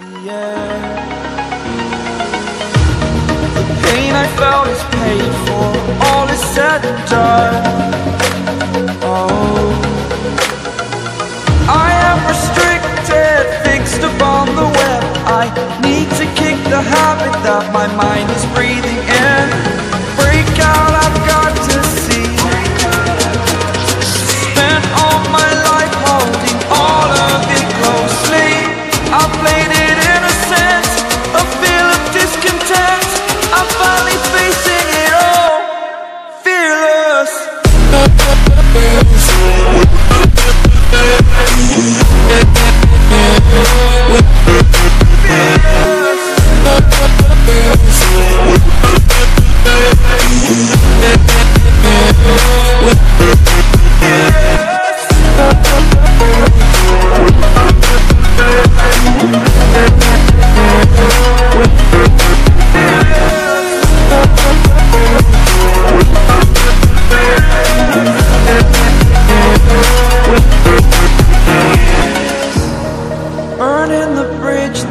yeah. The pain I felt is paid for, all is said and done. Oh, I am restricted, fixed upon the web. I need to kick the habit that my mind is breathing in. Break out, I've got to see. Spent all my life holding all of it closely. I played it innocent, a feel of discontent. I'm finally facing it all, fearless.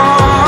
are.